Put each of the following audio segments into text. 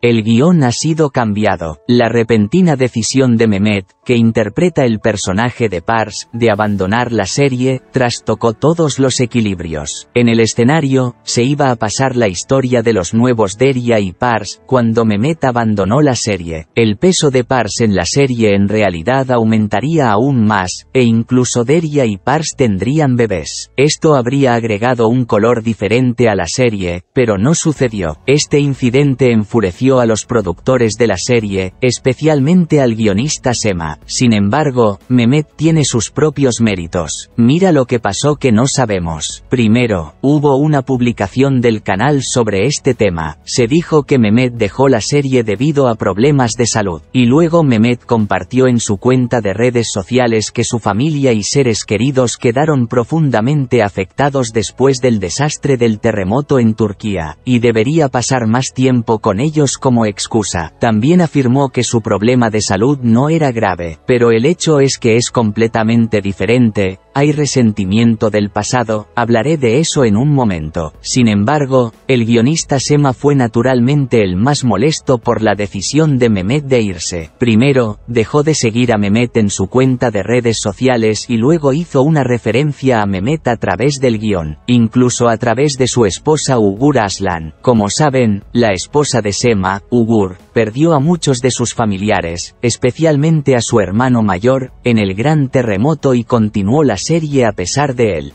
El guión ha sido cambiado. La repentina decisión de Mehmet, que interpreta el personaje de Pars, de abandonar la serie, trastocó todos los equilibrios. En el escenario, se iba a pasar la historia de los nuevos Deria y Pars, cuando Mehmet abandonó la serie. El peso de Pars en la serie en realidad aumentaría aún más, e incluso Deria y Pars tendrían bebés. Esto habría agregado un color diferente a la serie, pero no sucedió. Este incidente enfureció a los productores de la serie, especialmente al guionista Sema. Sin embargo, Mehmet tiene sus propios méritos. Mira lo que pasó que no sabemos. Primero, hubo una publicación del canal sobre este tema. Se dijo que Mehmet dejó la serie debido a problemas de salud. Y luego Mehmet compartió en su cuenta de redes sociales que su familia y seres queridos quedaron profundamente afectados después del desastre del terremoto en Turquía, y debería pasar más tiempo con ellos como excusa. También afirmó que su problema de salud no era grave, pero el hecho es que es completamente diferente. Hay resentimiento del pasado, hablaré de eso en un momento. Sin embargo, el guionista Sema fue naturalmente el más molesto por la decisión de Mehmet de irse. Primero, dejó de seguir a Mehmet en su cuenta de redes sociales y luego hizo una referencia a Mehmet a través del guión, incluso a través de su esposa Ugur Aslan. Como saben, la esposa de Sema, Ugur, perdió a muchos de sus familiares, especialmente a su hermano mayor, en el gran terremoto y continuó la serie a pesar de él.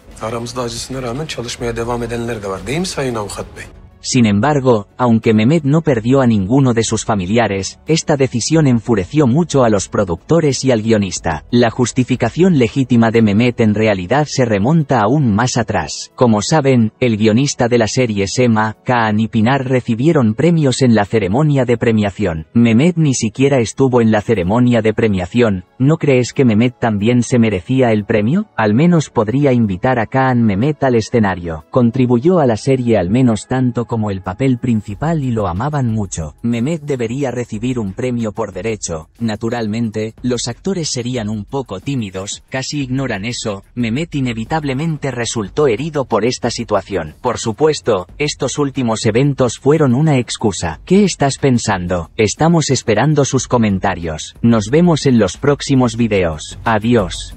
Sin embargo, aunque Mehmet no perdió a ninguno de sus familiares, esta decisión enfureció mucho a los productores y al guionista. La justificación legítima de Mehmet en realidad se remonta aún más atrás. Como saben, el guionista de la serie Sema, Kaan y Pınar recibieron premios en la ceremonia de premiación. Mehmet ni siquiera estuvo en la ceremonia de premiación. ¿No crees que Mehmet también se merecía el premio? Al menos podría invitar a Kaan Mehmet al escenario. Contribuyó a la serie al menos tanto como el papel principal y lo amaban mucho. Mehmet debería recibir un premio por derecho. Naturalmente, los actores serían un poco tímidos, casi ignoran eso. Mehmet inevitablemente resultó herido por esta situación. Por supuesto, estos últimos eventos fueron una excusa. ¿Qué estás pensando? Estamos esperando sus comentarios. Nos vemos en los próximos videos. Adiós.